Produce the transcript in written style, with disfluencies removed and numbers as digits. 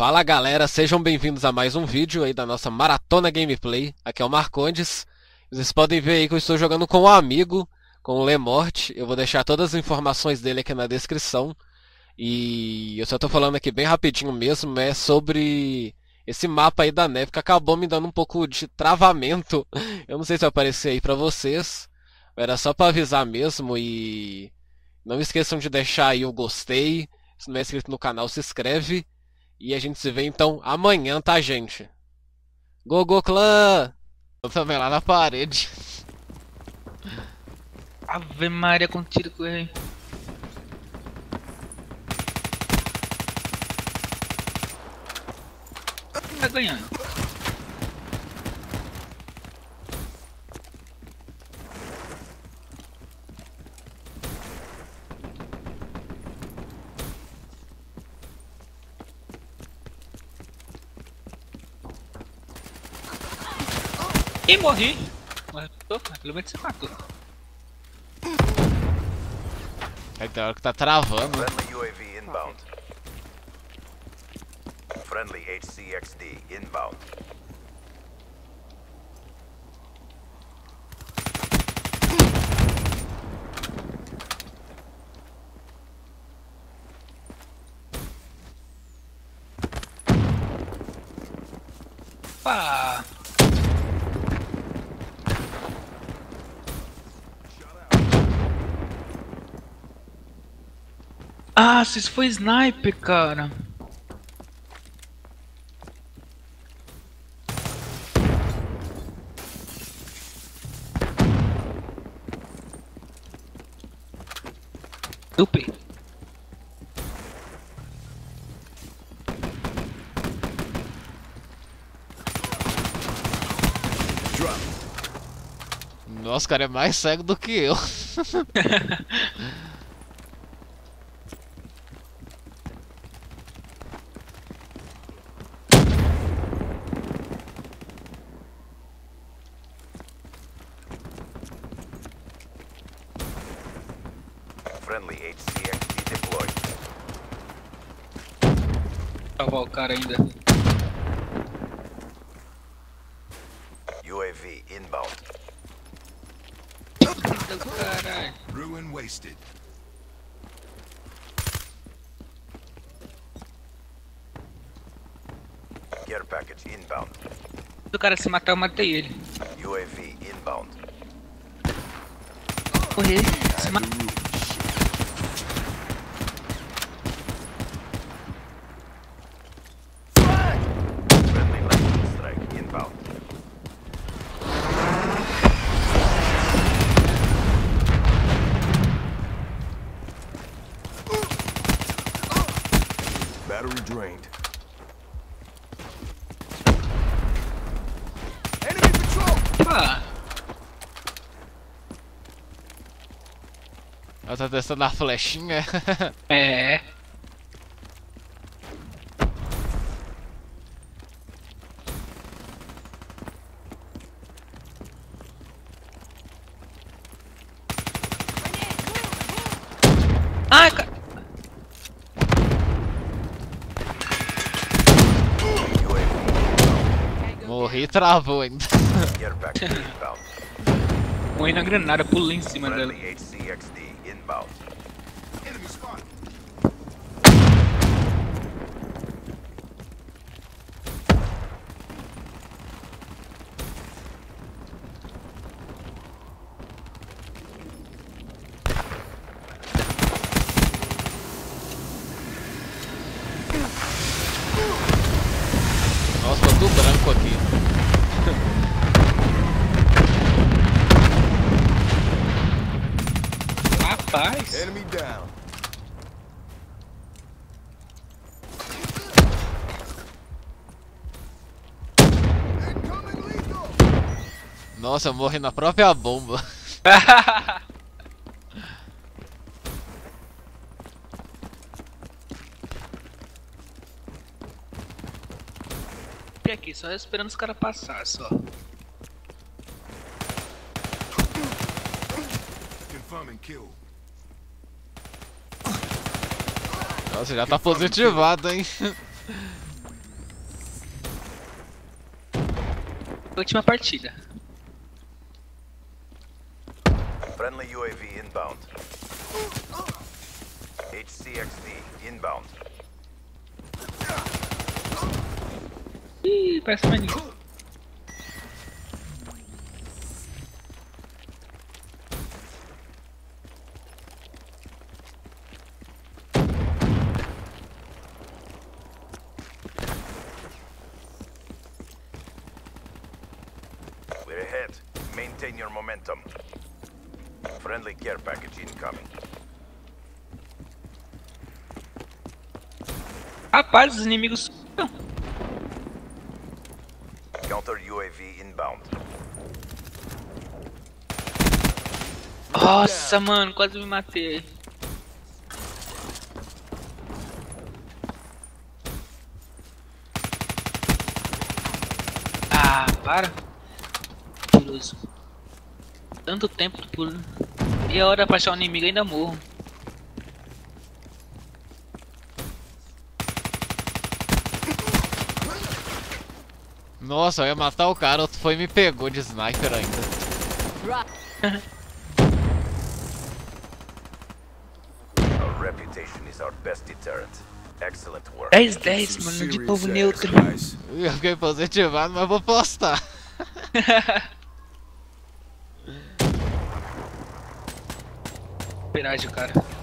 Fala galera, sejam bem-vindos a mais um vídeo aí da nossa Maratona Gameplay. Aqui é o Marcondes. Vocês podem ver aí que eu estou jogando com um amigo, com o Lemorte. Eu vou deixar todas as informações dele aqui na descrição. E eu só estou falando aqui bem rapidinho mesmo, é sobre esse mapa aí da neve, que acabou me dando um pouco de travamento. Eu não sei se vai aparecer aí pra vocês, era só pra avisar mesmo. E não esqueçam de deixar aí o gostei, se não é inscrito no canal, se inscreve. E a gente se vê então amanhã, tá, gente? Gogo Clã! Eu também lá na parede. Ave Maria, quanto tiro que eu errei. Tá ganhando. E morri! Mas pelo menos você matou. É da hora que tá travando. Friendly UAV inbound. Friendly HCXD inbound. Pá! Ah, isso foi sniper, cara. Dupe. Nossa, cara, é mais cego do que eu. Friendly HCXD deployed. Salvar o cara ainda. UAV inbound. Caralho. Ruin wasted. Care package inbound. Se o cara se matar, eu matei ele. UAV inbound. Correr, se matar. Battery drained. Enemy patrol! Ah. Ela tá testando a flechinha. É. Ai, cara. Morri e travou ainda. Morri na granada, pulei em cima dela. Nossa, tô tudo branco aqui. Rapaz! Enemy down. Nossa, eu morri na própria bomba. Aqui, só esperando os caras passar, só. Nossa, já tá positivado, hein? última partida. Friendly UAV inbound. HCXD inbound. Ih, parece maninho. We're ahead. Maintain your momentum. Friendly care package incoming. Rapaz, os inimigos. Counter UAV inbound. Nossa, mano, quase me matei. Ah, para. Piloso. Tanto tempo pulando. E a hora pra achar o inimigo ainda morro. Nossa, eu ia matar o cara, outro foi e me pegou de sniper ainda. Our reputation is our best deterrent. Excellent work. 10-10, mano, de povo neutro. Eu fiquei positivado, mas vou postar. Esperar de cara.